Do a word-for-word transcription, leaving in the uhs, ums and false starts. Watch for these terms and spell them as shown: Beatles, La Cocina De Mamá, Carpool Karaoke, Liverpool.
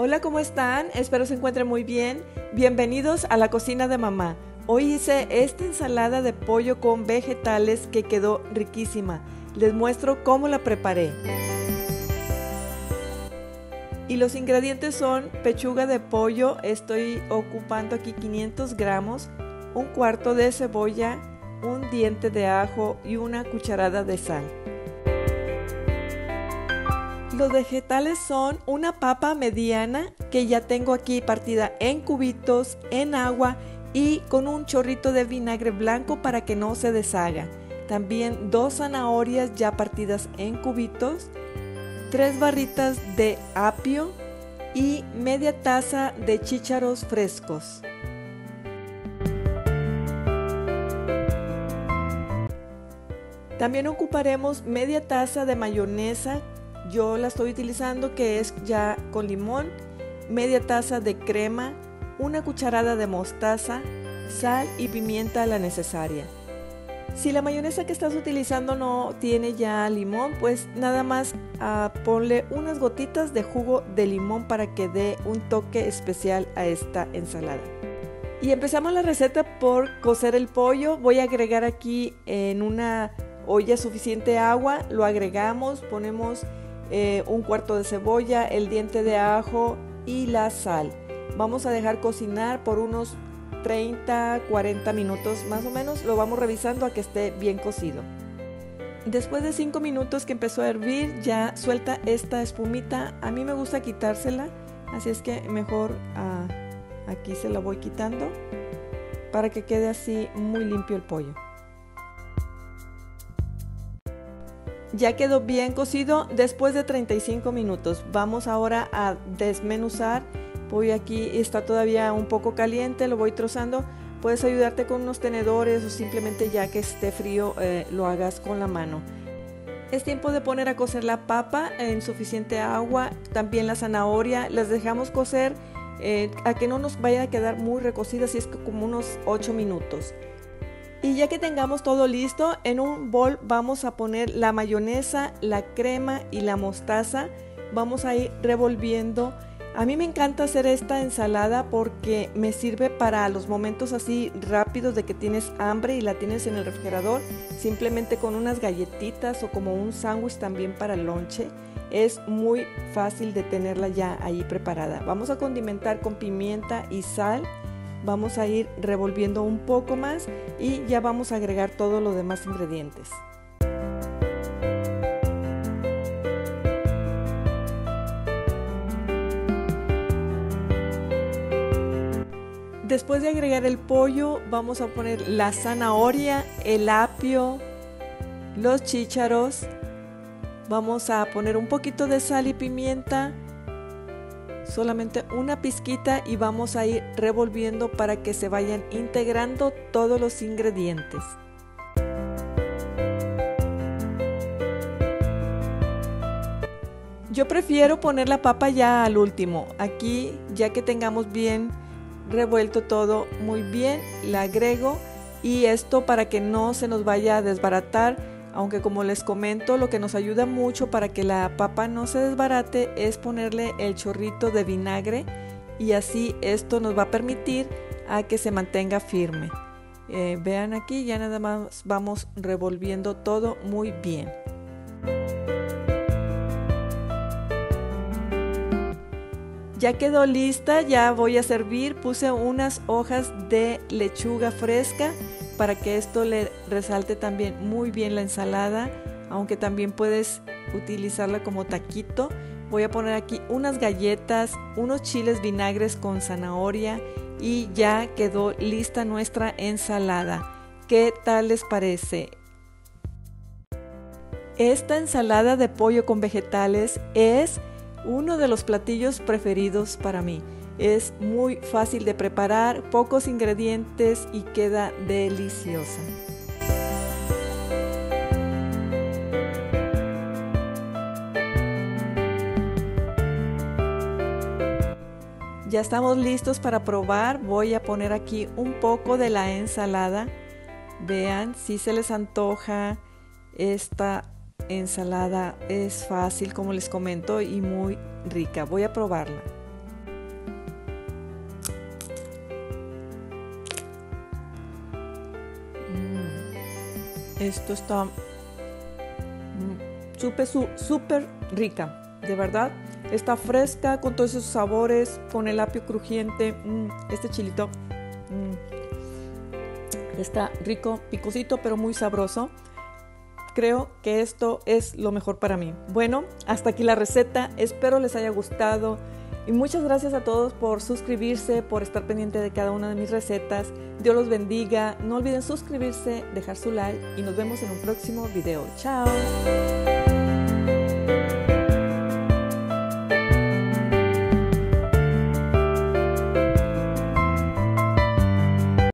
Hola, ¿cómo están? Espero se encuentren muy bien. Bienvenidos a La Cocina de Mamá. Hoy hice esta ensalada de pollo con vegetales que quedó riquísima. Les muestro cómo la preparé. Y los ingredientes son pechuga de pollo, estoy ocupando aquí quinientos gramos, un cuarto de cebolla, un diente de ajo y una cucharada de sal. Los vegetales son una papa mediana que ya tengo aquí partida en cubitos, en agua y con un chorrito de vinagre blanco para que no se deshaga. También dos zanahorias ya partidas en cubitos, tres barritas de apio y media taza de chícharos frescos. También ocuparemos media taza de mayonesa. Yo la estoy utilizando, que es ya con limón, media taza de crema, una cucharada de mostaza, sal y pimienta la necesaria. Si la mayonesa que estás utilizando no tiene ya limón, pues nada más uh, ponle unas gotitas de jugo de limón para que dé un toque especial a esta ensalada. Y empezamos la receta por cocer el pollo. Voy a agregar aquí en una olla suficiente agua, lo agregamos, ponemos Eh, un cuarto de cebolla, el diente de ajo y la sal. Vamos a dejar cocinar por unos treinta a cuarenta minutos más o menos. Lo vamos revisando a que esté bien cocido. Después de cinco minutos que empezó a hervir, ya suelta esta espumita. A mí me gusta quitársela, así es que mejor ah, aquí se la voy quitando para que quede así muy limpio el pollo. Ya quedó bien cocido después de treinta y cinco minutos. Vamos ahora a desmenuzar. Voy aquí, está todavía un poco caliente, lo voy trozando. Puedes ayudarte con unos tenedores o simplemente ya que esté frío eh, lo hagas con la mano. Es tiempo de poner a cocer la papa en suficiente agua, también la zanahoria. Las dejamos cocer eh, a que no nos vaya a quedar muy recocida, así es que como unos ocho minutos. Y ya que tengamos todo listo, en un bol vamos a poner la mayonesa, la crema y la mostaza. Vamos a ir revolviendo. A mí me encanta hacer esta ensalada porque me sirve para los momentos así rápidos de que tienes hambre y la tienes en el refrigerador. Simplemente con unas galletitas o como un sándwich también para el lonche. Es muy fácil de tenerla ya ahí preparada. Vamos a condimentar con pimienta y sal. Vamos a ir revolviendo un poco más y ya vamos a agregar todos los demás ingredientes. Después de agregar el pollo, vamos a poner la zanahoria, el apio, los chícharos. Vamos a poner un poquito de sal y pimienta. Solamente una pizquita y vamos a ir revolviendo para que se vayan integrando todos los ingredientes. Yo prefiero poner la papa ya al último. Aquí, ya que tengamos bien revuelto todo muy bien, la agrego, y esto para que no se nos vaya a desbaratar. Aunque como les comento, lo que nos ayuda mucho para que la papa no se desbarate es ponerle el chorrito de vinagre, y así esto nos va a permitir a que se mantenga firme. Eh, vean aquí, ya nada más vamos revolviendo todo muy bien. Ya quedó lista, ya voy a servir. Puse unas hojas de lechuga fresca para que esto le resalte también muy bien la ensalada, aunque también puedes utilizarla como taquito. Voy a poner aquí unas galletas, unos chiles vinagres con zanahoria y ya quedó lista nuestra ensalada. ¿Qué tal les parece? Esta ensalada de pollo con vegetales es uno de los platillos preferidos para mí. Es muy fácil de preparar, pocos ingredientes y queda deliciosa. Ya estamos listos para probar. Voy a poner aquí un poco de la ensalada. Vean si se les antoja esta ensalada. Es fácil, como les comento, y muy rica. Voy a probarla. Esto está súper, súper rica, de verdad. Está fresca con todos esos sabores, con el apio crujiente. Este chilito está rico, picosito, pero muy sabroso. Creo que esto es lo mejor para mí. Bueno, hasta aquí la receta. Espero les haya gustado. Y muchas gracias a todos por suscribirse, por estar pendiente de cada una de mis recetas. Dios los bendiga. No olviden suscribirse, dejar su like y nos vemos en un próximo video. Chao.